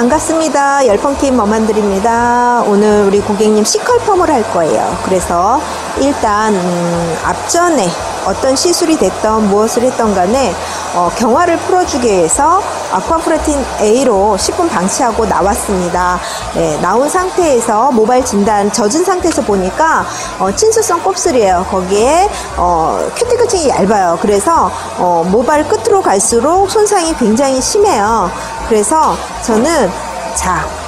반갑습니다. 열펌킴 머만드립니다. 오늘 우리 고객님 C컬펌을 할 거예요. 그래서 일단 앞전에 어떤 시술이 됐던 무엇을 했던 간에 경화를 풀어주기 위해서 아쿠아프로틴A로 10분 방치하고 나왔습니다. 네, 나온 상태에서 모발 진단 젖은 상태에서 보니까 친수성 곱슬이에요. 거기에 큐티클층이 얇아요. 그래서 모발 끝으로 갈수록 손상이 굉장히 심해요. 그래서 저는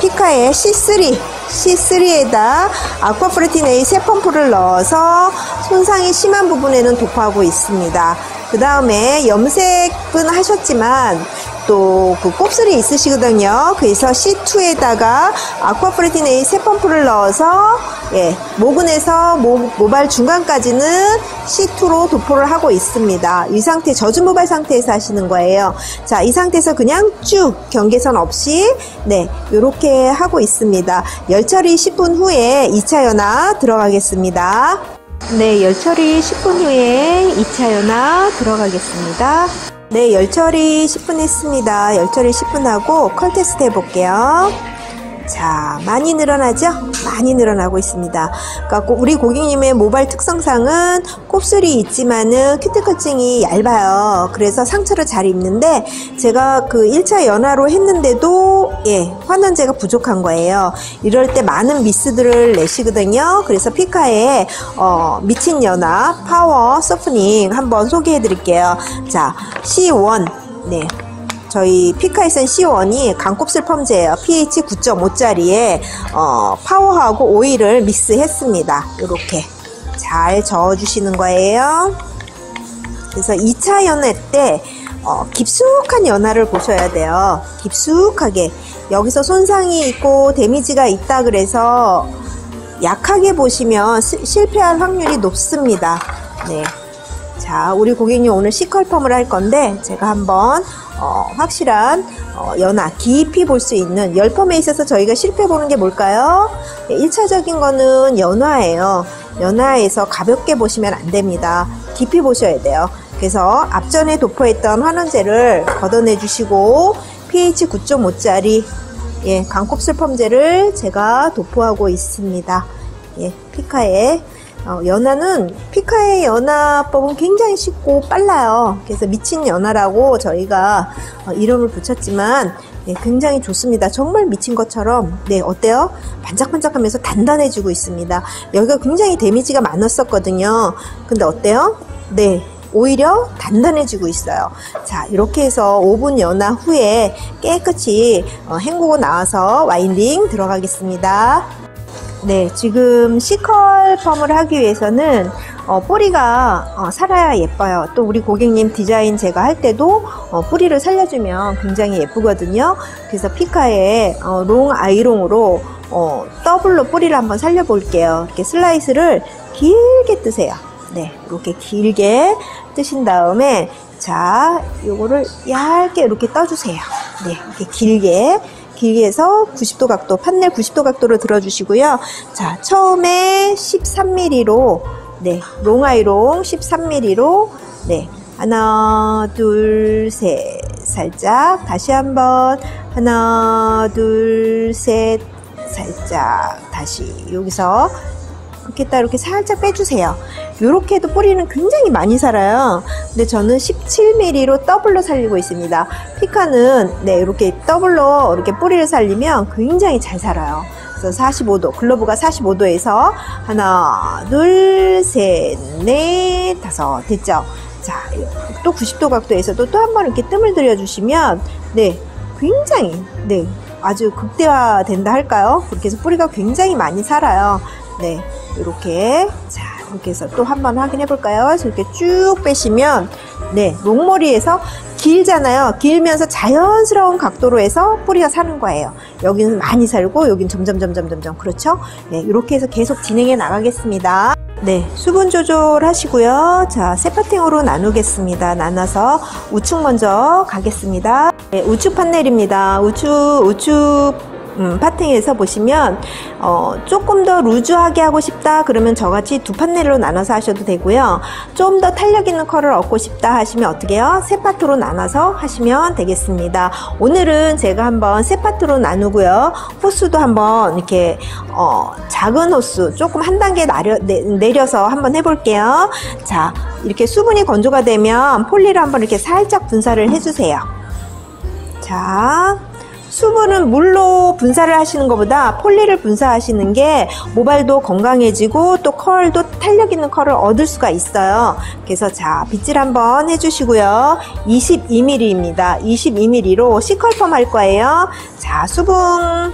피카의 C3에다 아쿠아프로틴A 3펌프를 넣어서 손상이 심한 부분에는 도포하고 있습니다. 그 다음에 염색은 하셨지만 또 그 곱슬이 있으시거든요. 그래서 C2에다가 아쿠아프로틴A 3펌프를 넣어서 모근에서 모발 중간까지는 C2로 도포를 하고 있습니다. 이 상태 젖은 모발 상태에서 하시는 거예요. 자, 이 상태에서 그냥 쭉 경계선 없이 요렇게 하고 있습니다. 열처리 10분 후에 2차 연화 들어가겠습니다. 네, 열처리 10분 후에 2차 연화 들어가겠습니다. 네, 열처리 10분 했습니다. 열처리 10분 하고 컬 테스트 해볼게요. 자, 많이 늘어나죠? 많이 늘어나고 있습니다. 그러니까 우리 고객님의 모발 특성상은 곱슬이 있지만은 큐티클층이 얇아요. 그래서 상처를 잘 입는데 제가 그 1차 연화로 했는데도 환원제가 부족한 거예요. 이럴 때 많은 미스들을 내시거든요. 그래서 피카의 미친 연화 파워 소프닝 한번 소개해 드릴게요. 자, C1. 네. 저희 피카에선 C1이 강곱슬 펌제예요. pH 9.5짜리에 파워하고 오일을 믹스했습니다. 이렇게 잘 저어주시는 거예요. 그래서 2차 연화 때 깊숙한 연화를 보셔야 돼요. 깊숙하게 여기서 손상이 있고 데미지가 있다 그래서 약하게 보시면 실패할 확률이 높습니다. 네. 자, 우리 고객님 오늘 C컬펌을 할 건데 제가 한번 확실한 연화 깊이 볼 수 있는 열펌에 있어서 저희가 실패 보는 게 뭘까요? 1차적인 거는 연화예요. 연화에서 가볍게 보시면 안 됩니다. 깊이 보셔야 돼요. 그래서 앞전에 도포했던 환원제를 걷어내 주시고 pH 9.5짜리 강곱슬 펌제를 제가 도포하고 있습니다. 피카의 연화는 피카의 연화법은 굉장히 쉽고 빨라요. 그래서 미친 연화라고 저희가 이름을 붙였지만 굉장히 좋습니다. 정말 미친 것처럼 어때요? 반짝반짝하면서 단단해지고 있습니다. 여기가 굉장히 데미지가 많았었거든요. 근데 어때요? 오히려 단단해지고 있어요. 자, 이렇게 해서 5분 연화 후에 깨끗이 헹구고 나와서 와인딩 들어가겠습니다. 네, 지금 C컬펌을 하기 위해서는 뿌리가 살아야 예뻐요. 또 우리 고객님 디자인 제가 할 때도 뿌리를 살려주면 굉장히 예쁘거든요. 그래서 피카의 롱 아이롱으로 더블로 뿌리를 한번 살려볼게요. 이렇게 슬라이스를 길게 뜨세요. 네, 이렇게 길게 뜨신 다음에 자, 요거를 얇게 이렇게 떠주세요. 네, 이렇게 길게 해서 90도 각도, 판넬 90도 각도로 들어주시고요. 자, 처음에 13mm로, 롱아이롱 13mm로, 하나, 둘, 셋, 살짝, 다시 한번, 하나, 둘, 셋, 살짝, 다시, 여기서, 이렇게 살짝 빼주세요. 요렇게 해도 뿌리는 굉장히 많이 살아요. 근데 저는 17mm로 더블로 살리고 있습니다. 피카는 이렇게 더블로 이렇게 뿌리를 살리면 굉장히 잘 살아요. 그래서 45도, 글러브가 45도에서 하나, 둘, 셋, 넷, 다섯 됐죠? 자, 또 90도 각도에서도 또 한 번 이렇게 뜸을 들여주시면 굉장히 아주 극대화 된다 할까요? 그렇게 해서 뿌리가 굉장히 많이 살아요. 이렇게 자, 이렇게 해서 또 한 번 확인해 볼까요? 이렇게 쭉 빼시면 롱머리에서 길잖아요. 길면서 자연스러운 각도로 해서 뿌리가 사는 거예요. 여기는 많이 살고 여기는 점점 그렇죠? 이렇게 해서 계속 진행해 나가겠습니다. 수분 조절 하시고요. 자, 세 파팅으로 나누겠습니다. 나눠서 우측 먼저 가겠습니다. 우측 판넬입니다. 우측 파팅에서 보시면 조금 더 루즈하게 하고 싶다 그러면 저같이 두 판넬로 나눠서 하셔도 되고요, 좀 더 탄력 있는 컬을 얻고 싶다 하시면 어떻게 해요? 세 파트로 나눠서 하시면 되겠습니다. 오늘은 제가 한번 세 파트로 나누고요, 호수도 한번 이렇게 작은 호수 조금 한 단계 내려서 한번 해볼게요. 자, 이렇게 수분이 건조가 되면 폴리로 한번 이렇게 살짝 분사를 해주세요. 자, 수분은 물로 분사를 하시는 것보다 폴리를 분사하시는 게 모발도 건강해지고 또 컬도 탄력 있는 컬을 얻을 수가 있어요. 그래서 자, 빗질 한번 해주시고요. 22mm입니다. 22mm로 C컬펌 할 거예요. 자, 수분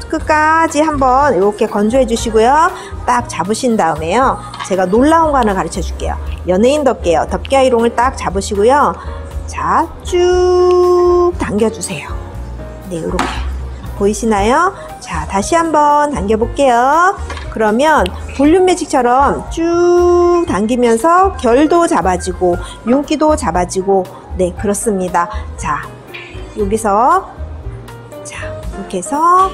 끝까지 한번 이렇게 건조해 주시고요. 딱 잡으신 다음에요. 제가 놀라운 거 하나 가르쳐 줄게요. 연예인 덮개요. 덮개 아이롱을 딱 잡으시고요. 자, 쭉 당겨주세요. 네, 이렇게 보이시나요? 자, 다시 한번 당겨 볼게요. 그러면 볼륨 매직처럼 쭉 당기면서 결도 잡아지고 윤기도 잡아지고, 네, 그렇습니다. 자, 여기서 자, 이렇게 해서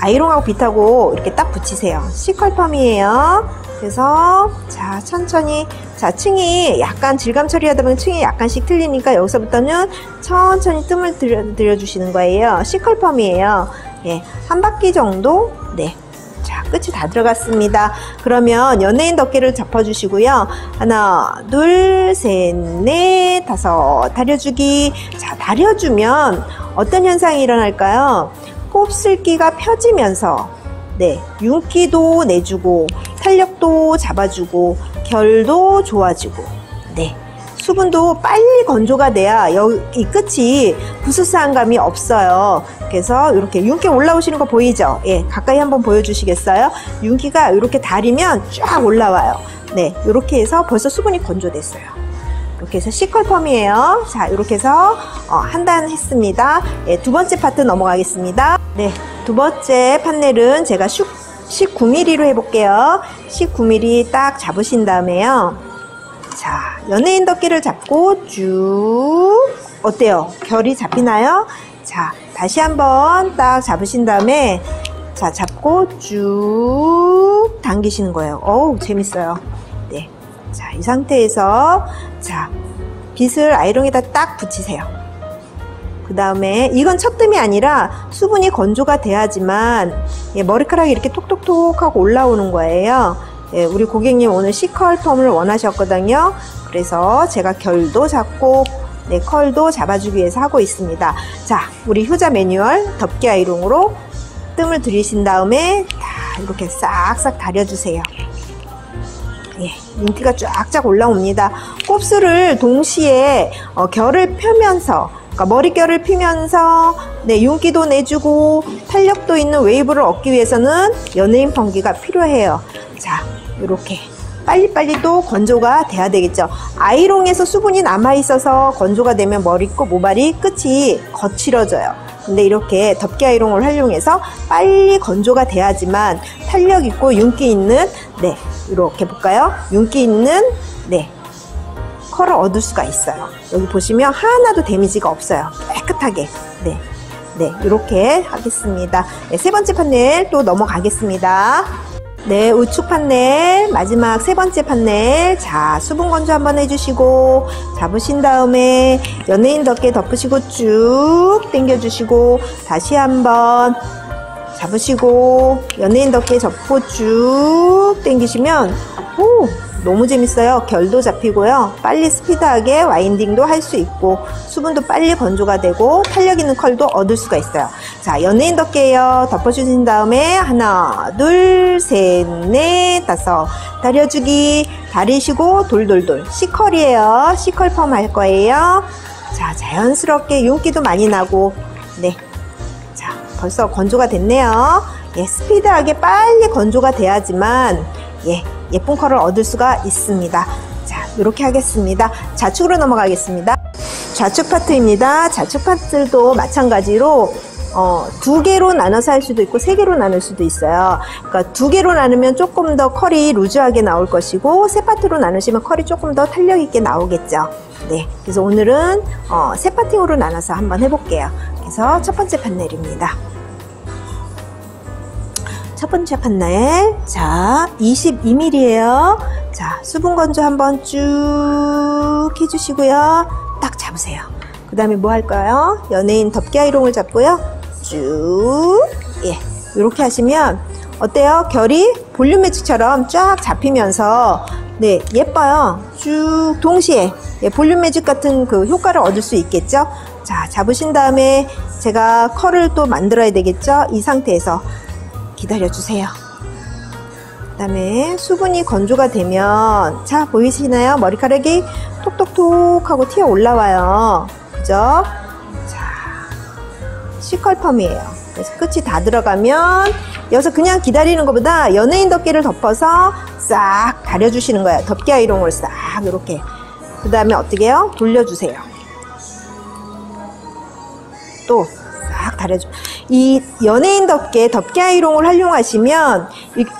아이롱하고 빗하고 이렇게 딱 붙이세요. C컬펌이에요. 그래서 자, 천천히, 자, 층이 약간 질감 처리하다 보면 층이 약간씩 틀리니까 여기서부터는 천천히 뜸을 들여주시는 거예요. C컬펌이에요. 예, 한 바퀴 정도. 네, 자, 끝이 다 들어갔습니다. 그러면 연예인 덮개를 접어주시고요. 하나, 둘, 셋, 넷, 다섯, 다려주기. 자, 다려주면 어떤 현상이 일어날까요? 곱슬기가 펴지면서, 네, 윤기도 내주고 탄력도 잡아주고 결도 좋아지고, 네, 수분도 빨리 건조가 돼야 이 끝이 부스스한 감이 없어요. 그래서 이렇게 윤기 올라오시는 거 보이죠? 예, 가까이 한번 보여주시겠어요? 윤기가 이렇게 다리면 쫙 올라와요. 네, 이렇게 해서 벌써 수분이 건조됐어요. 이렇게 해서 C컬펌이에요. 자, 이렇게 해서 한 단 했습니다. 예, 두 번째 파트 넘어가겠습니다. 네, 두 번째 판넬은 제가 19mm로 해볼게요. 19mm 딱 잡으신 다음에요. 자, 연예인 덮개를 잡고 쭉, 어때요? 결이 잡히나요? 자, 다시 한번 딱 잡으신 다음에, 자, 잡고 쭉 당기시는 거예요. 어우, 재밌어요. 네, 자, 이 상태에서 자, 빗을 아이롱에다 딱 붙이세요. 그 다음에 이건 첫 뜸이 아니라 수분이 건조가 돼야지만, 예, 머리카락이 이렇게 톡톡톡 하고 올라오는 거예요. 예, 우리 고객님 오늘 C컬펌을 원하셨거든요. 그래서 제가 결도 잡고, 네, 컬도 잡아주기 위해서 하고 있습니다. 자, 우리 효자 매뉴얼 덮개 아이롱으로 뜸을 들이신 다음에 다 이렇게 싹싹 다려주세요. 예, 윤기가 쫙쫙 올라옵니다. 곱슬을 동시에 결을 펴면서, 그러니까 머릿결을 피면서, 네, 윤기도 내주고 탄력도 있는 웨이브를 얻기 위해서는 연예인 펑기가 필요해요. 자, 이렇게 빨리빨리 또 건조가 돼야 되겠죠. 아이롱에서 수분이 남아있어서 건조가 되면 모발이 끝이 거칠어져요. 근데 이렇게 덮개 아이롱을 활용해서 빨리 건조가 돼야지만 탄력 있고 윤기 있는, 네, 이렇게 볼까요? 윤기 있는, 네, 컬을 얻을 수가 있어요. 여기 보시면 하나도 데미지가 없어요. 깨끗하게. 네, 네, 이렇게 하겠습니다. 네, 세 번째 판넬 또 넘어가겠습니다. 네, 우측 판넬 마지막 세 번째 판넬. 자, 수분 건조 한번 해주시고 잡으신 다음에 연예인 덮개 덮으시고 쭉 당겨주시고, 다시 한번 잡으시고 연예인 덮개 접고 쭉 당기시면, 오, 너무 재밌어요. 결도 잡히고요, 빨리 스피드하게 와인딩도 할 수 있고 수분도 빨리 건조가 되고 탄력 있는 컬도 얻을 수가 있어요. 자, 연예인 덮개요. 덮어주신 다음에 하나, 둘, 셋, 넷, 다섯, 다려주기. 다리시고 돌돌돌. C컬이에요. C컬펌 할 거예요. 자, 자연스럽게 윤기도 많이 나고, 네, 자, 벌써 건조가 됐네요. 예, 스피드하게 빨리 건조가 돼야지만, 예, 예쁜 컬을 얻을 수가 있습니다. 자, 이렇게 하겠습니다. 좌측으로 넘어가겠습니다. 좌측 파트입니다. 좌측 파트도 마찬가지로 두 개로 나눠서 할 수도 있고 세 개로 나눌 수도 있어요. 그러니까 두 개로 나누면 조금 더 컬이 루즈하게 나올 것이고, 세 파트로 나누시면 컬이 조금 더 탄력 있게 나오겠죠. 네, 그래서 오늘은 세 파팅으로 나눠서 한번 해볼게요. 그래서 첫 번째 판넬입니다. 첫 번째 판넬, 자 22mm예요. 자 수분 건조 한번 쭉 해주시고요. 딱 잡으세요. 그 다음에 뭐 할까요? 연예인 덮개 아이롱을 잡고요. 쭉, 예, 이렇게 하시면 어때요? 결이 볼륨 매직처럼 쫙 잡히면서 네 예뻐요. 쭉 동시에 예, 볼륨 매직 같은 그 효과를 얻을 수 있겠죠. 자 잡으신 다음에 제가 컬을 또 만들어야 되겠죠. 이 상태에서 기다려주세요. 그 다음에 수분이 건조가 되면 자 보이시나요? 머리카락이 톡톡톡 하고 튀어 올라와요. 그죠? 자 C컬 펌이에요. 그래서 끝이 다 들어가면 여기서 그냥 기다리는 것보다 연예인 덮개를 덮어서 싹 가려주시는 거예요. 덮개 아이롱을 싹 이렇게. 그 다음에 어떻게 해요? 돌려주세요. 또 싹 가려줘. 이 연예인 덮개 아이롱을 활용하시면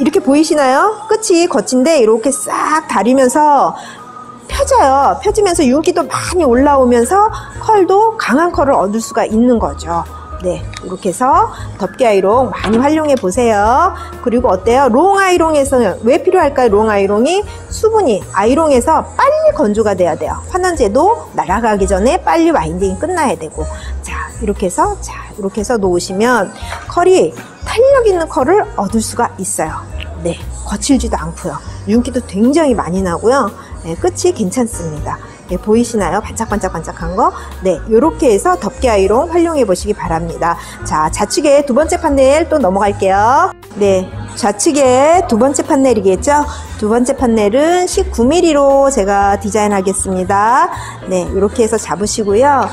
이렇게 보이시나요? 끝이 거친데 이렇게 싹 다리면서 펴져요. 펴지면서 윤기도 많이 올라오면서 컬도 강한 컬을 얻을 수가 있는 거죠. 네, 이렇게 해서 덮개 아이롱 많이 활용해 보세요. 그리고 어때요? 롱 아이롱에서는 왜 필요할까요? 롱 아이롱이 수분이 아이롱에서 빨리 건조가 돼야 돼요. 환원제도 날아가기 전에 빨리 와인딩이 끝나야 되고, 자 이렇게 해서 놓으시면 컬이 탄력 있는 컬을 얻을 수가 있어요. 네, 거칠지도 않고요. 윤기도 굉장히 많이 나고요. 네, 끝이 괜찮습니다. 네, 보이시나요? 반짝반짝반짝한 거. 네, 요렇게 해서 덮개 아이롱 활용해 보시기 바랍니다. 자, 좌측에 두 번째 판넬 또 넘어갈게요. 네, 좌측에 두 번째 판넬이겠죠? 두 번째 판넬은 19mm로 제가 디자인하겠습니다. 네, 요렇게 해서 잡으시고요.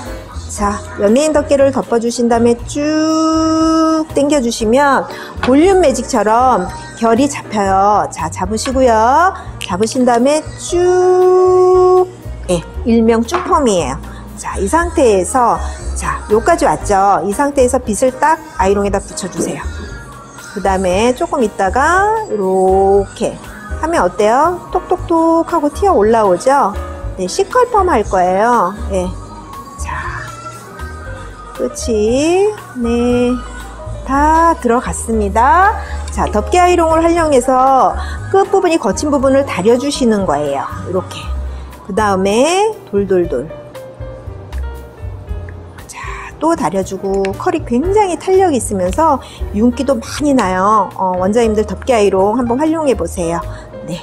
자, 연예인 덮개를 덮어주신 다음에 쭉 당겨주시면 볼륨 매직처럼 결이 잡혀요. 자, 잡으시고요. 잡으신 다음에 쭉, 예, 일명 쭉 펌이에요. 자, 이 상태에서 자, 여기까지 왔죠. 이 상태에서 빗을 딱 아이롱에다 붙여주세요. 그 다음에 조금 있다가 이렇게 하면 어때요? 톡톡톡 하고 튀어 올라오죠. 네, C컬 펌 할 거예요. 예, 자, 끝이 네, 다 들어갔습니다. 자, 덮개 아이롱을 활용해서 끝 부분이 거친 부분을 다려주시는 거예요. 이렇게. 그 다음에 돌돌돌. 자, 또 다려주고 컬이 굉장히 탄력이 있으면서 윤기도 많이 나요. 원장님들 덮개 아이롱 한번 활용해 보세요. 네,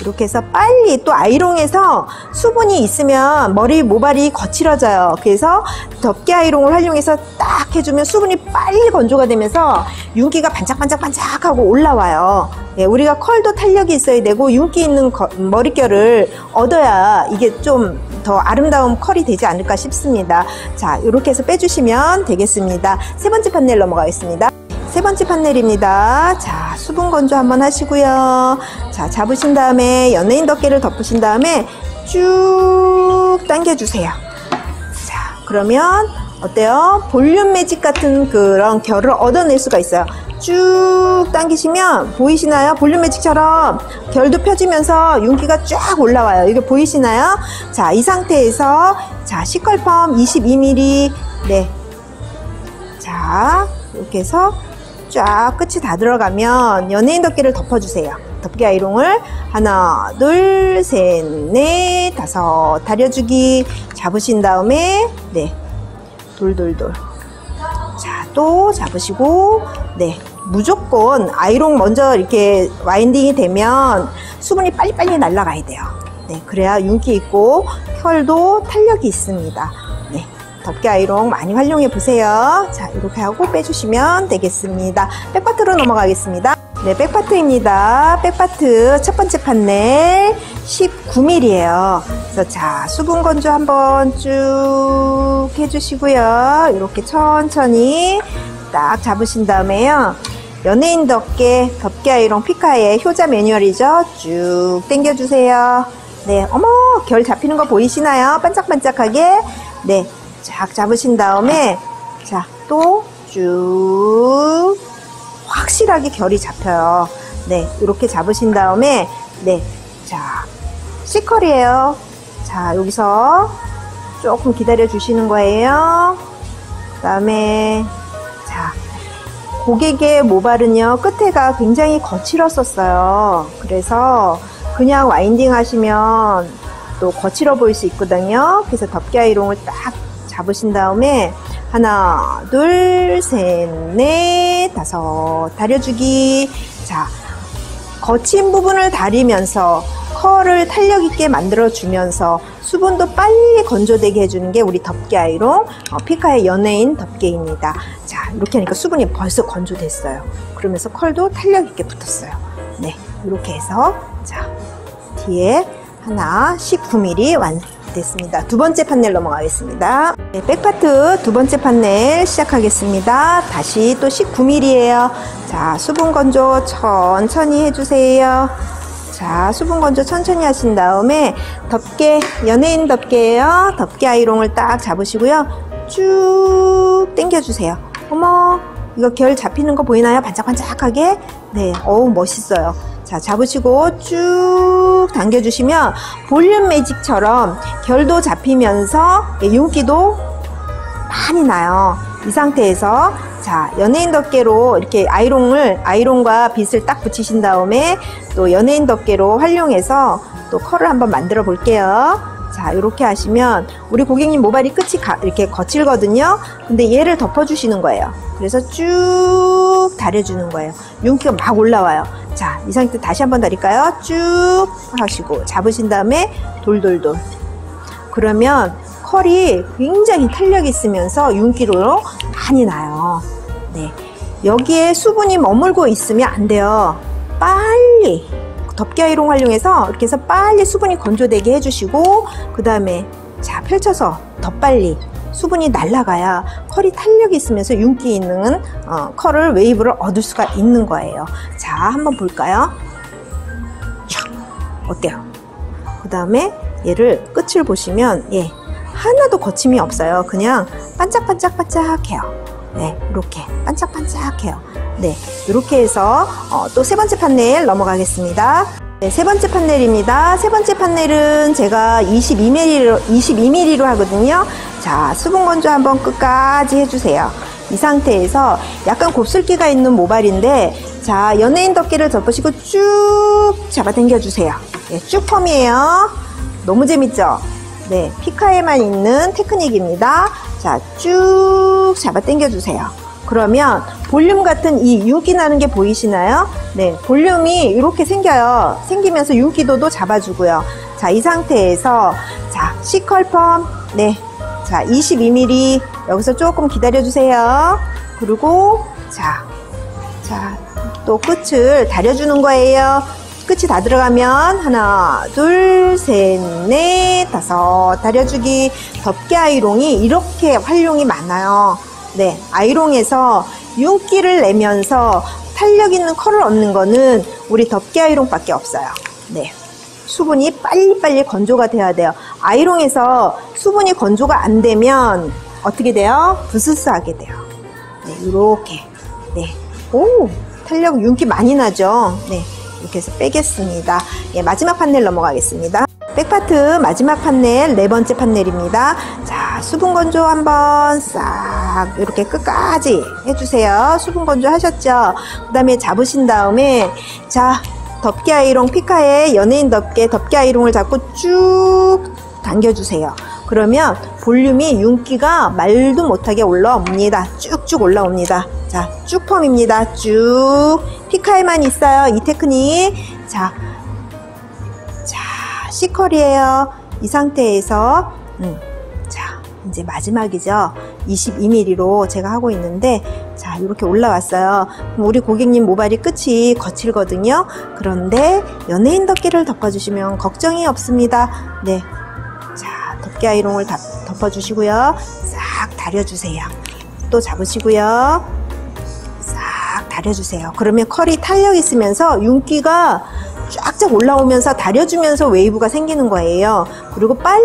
이렇게 해서 빨리 또 아이롱에서 수분이 있으면 머리 모발이 거칠어져요. 그래서 덮개 아이롱을 활용해서 딱 해주면 수분이 빨리 건조가 되면서 윤기가 반짝반짝반짝하고 올라와요. 예, 우리가 컬도 탄력이 있어야 되고 윤기 있는 머릿결을 얻어야 이게 좀 더 아름다운 컬이 되지 않을까 싶습니다. 자, 이렇게 해서 빼주시면 되겠습니다. 세 번째 판넬 넘어가겠습니다. 세 번째 판넬입니다. 자, 수분 건조 한번 하시고요. 자, 잡으신 다음에 연예인 덮개를 덮으신 다음에 쭉 당겨주세요. 자, 그러면 어때요? 볼륨 매직 같은 그런 결을 얻어낼 수가 있어요. 쭉 당기시면 보이시나요? 볼륨 매직처럼 결도 펴지면서 윤기가 쫙 올라와요. 이게 보이시나요? 자, 이 상태에서 자, C컬 펌 22mm. 네. 자, 이렇게 해서 쫙 끝이 다 들어가면 연예인 덮개를 덮어주세요. 덮개 아이롱을 하나, 둘, 셋, 넷, 다섯 다려주기. 잡으신 다음에 네, 돌돌돌. 자, 또 잡으시고 네, 무조건 아이롱 먼저 이렇게 와인딩이 되면 수분이 빨리빨리 날아가야 돼요. 네, 그래야 윤기 있고 컬도 탄력이 있습니다. 네, 덮개 아이롱 많이 활용해 보세요. 자, 이렇게 하고 빼주시면 되겠습니다. 백파트로 넘어가겠습니다. 네, 백파트입니다. 백파트 첫 번째 판넬 19mm예요. 그래서 자, 수분 건조 한번 쭉 해주시고요. 이렇게 천천히 딱 잡으신 다음에요. 연예인 덮개 아이롱 피카의 효자 매뉴얼이죠. 쭉 당겨주세요. 네, 어머, 결 잡히는 거 보이시나요? 반짝반짝하게. 네, 쫙 잡으신 다음에 자, 또 쭉 확실하게 결이 잡혀요. 네, 이렇게 잡으신 다음에 네, 자, C컬이에요. 자, 여기서 조금 기다려 주시는 거예요. 그 다음에 자, 고객의 모발은요 끝에가 굉장히 거칠었었어요. 그래서 그냥 와인딩 하시면 또 거칠어 보일 수 있거든요. 그래서 덮개 아이롱을 딱 잡으신 다음에 하나, 둘, 셋, 넷, 다섯 다려주기. 자, 거친 부분을 다리면서 컬을 탄력 있게 만들어 주면서 수분도 빨리 건조되게 해주는 게 우리 덮개 아이롱 피카의 연예인 덮개입니다. 자, 이렇게 하니까 수분이 벌써 건조됐어요. 그러면서 컬도 탄력 있게 붙었어요. 네, 이렇게 해서 자, 뒤에 하나 19mm 완됐습니다. 두 번째 판넬 넘어가겠습니다. 네, 백파트 두 번째 판넬 시작하겠습니다. 다시 또 19mm예요. 자, 수분 건조 천천히 해주세요. 자, 수분 건조 천천히 하신 다음에 덮개, 연예인 덮개예요. 덮개 아이롱을 딱 잡으시고요. 쭉 당겨주세요. 어머, 이거 결 잡히는 거 보이나요? 반짝반짝하게. 네, 어우 멋있어요. 자, 잡으시고 쭉 당겨주시면 볼륨 매직처럼 결도 잡히면서 윤기도 많이 나요. 이 상태에서 자, 연예인 덮개로 이렇게 아이롱과 빗을 딱 붙이신 다음에 또 연예인 덮개로 활용해서 또 컬을 한번 만들어 볼게요. 자, 이렇게 하시면 우리 고객님 모발이 끝이 이렇게 거칠거든요. 근데 얘를 덮어주시는 거예요. 그래서 쭉 다려주는 거예요. 윤기가 막 올라와요. 자, 이 상태 다시 한번 다릴까요? 쭉 하시고 잡으신 다음에 돌돌돌. 그러면 컬이 굉장히 탄력이 있으면서 윤기로 많이 나요. 네, 여기에 수분이 머물고 있으면 안 돼요. 빨리 덮개 아이롱 활용해서 이렇게 해서 빨리 수분이 건조되게 해주시고 그 다음에 자, 펼쳐서 더 빨리 수분이 날아가야 컬이 탄력이 있으면서 윤기 있는 컬을 웨이브를 얻을 수가 있는 거예요. 자, 한번 볼까요? 촥! 어때요? 그 다음에 얘를 끝을 보시면 예, 하나도 거침이 없어요. 그냥 반짝반짝반짝해요. 네, 이렇게 반짝반짝해요. 네, 이렇게 해서 또 세 번째 판넬 넘어가겠습니다. 네, 세 번째 판넬입니다. 세 번째 판넬은 제가 22mm로 하거든요. 자, 수분 건조 한번 끝까지 해주세요. 이 상태에서 약간 곱슬기가 있는 모발인데 자, 연예인 덮개를 덮으시고 쭉 잡아당겨주세요. 네, 쭉 펌이에요. 너무 재밌죠? 네, 피카에만 있는 테크닉입니다. 자, 쭉 잡아당겨주세요. 그러면 볼륨 같은 이 윤기 나는 게 보이시나요? 네, 볼륨이 이렇게 생겨요. 생기면서 윤기도도 잡아주고요. 자, 이 상태에서 자, C컬펌. 네, 자, 22mm 여기서 조금 기다려주세요. 그리고 자, 또 끝을 다려주는 거예요. 끝이 다 들어가면 하나, 둘, 셋, 넷, 다섯 다려주기. 덮개 아이롱이 이렇게 활용이 많아요. 네, 아이롱에서 윤기를 내면서 탄력 있는 컬을 얻는 거는 우리 덮개 아이롱밖에 없어요. 네, 수분이 빨리빨리 건조가 돼야 돼요. 아이롱에서 수분이 건조가 안 되면 어떻게 돼요? 부스스하게 돼요. 네, 이렇게. 네, 오, 탄력 윤기 많이 나죠. 네, 이렇게 해서 빼겠습니다. 예, 마지막 판넬 넘어가겠습니다. 백파트 마지막 판넬 네 번째 판넬입니다. 자, 수분 건조 한번 싹 이렇게 끝까지 해주세요. 수분 건조 하셨죠? 그 다음에 잡으신 다음에 자, 덮개 아이롱 피카의 연예인 덮개 아이롱을 잡고 쭉 당겨주세요. 그러면 볼륨이 윤기가 말도 못하게 올라옵니다. 쭉쭉 올라옵니다. 자, 쭉 펌입니다. 쭉. 피카에만 있어요, 이 테크닉. 자, C컬이에요. 이 상태에서 자, 이제 마지막이죠. 22mm로 제가 하고 있는데 자, 이렇게 올라왔어요. 그럼 우리 고객님 모발이 끝이 거칠거든요. 그런데 연예인 덮개를 덮어주시면 걱정이 없습니다. 네, 자, 덮개 아이롱을 덮어주시고요. 싹 다려주세요. 또 잡으시고요. 싹 다려주세요. 그러면 컬이 탄력 있으면서 윤기가 쫙쫙 올라오면서 다려주면서 웨이브가 생기는 거예요. 그리고 빨리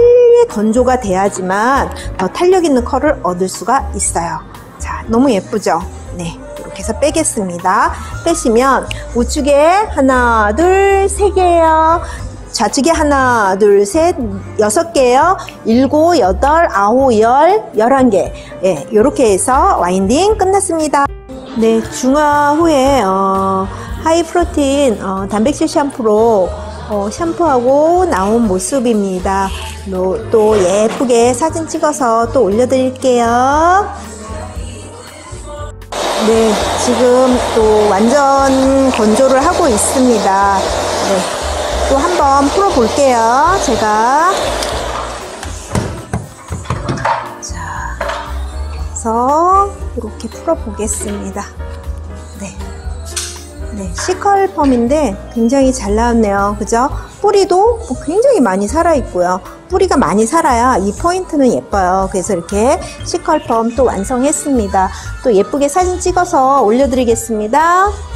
건조가 돼야지만 더 탄력 있는 컬을 얻을 수가 있어요. 자, 너무 예쁘죠? 네, 이렇게 해서 빼겠습니다. 빼시면 우측에 하나, 둘, 세 개예요. 좌측에 하나, 둘, 셋, 여섯 개요. 일곱, 여덟, 아홉, 열, 11개. 예, 요렇게 해서 와인딩 끝났습니다. 네, 중화 후에 하이 프로틴 단백질 샴푸로 샴푸하고 나온 모습입니다. 또 예쁘게 사진 찍어서 또 올려드릴게요. 네, 지금 또 완전 건조를 하고 있습니다. 네, 또 한번 풀어볼게요. 제가 자, 그래서 이렇게 풀어보겠습니다. 네. 네, 시컬 펌인데 굉장히 잘 나왔네요. 그죠? 뿌리도 굉장히 많이 살아있고요. 뿌리가 많이 살아야 이 포인트는 예뻐요. 그래서 이렇게 시컬 펌 또 완성했습니다. 또 예쁘게 사진 찍어서 올려드리겠습니다.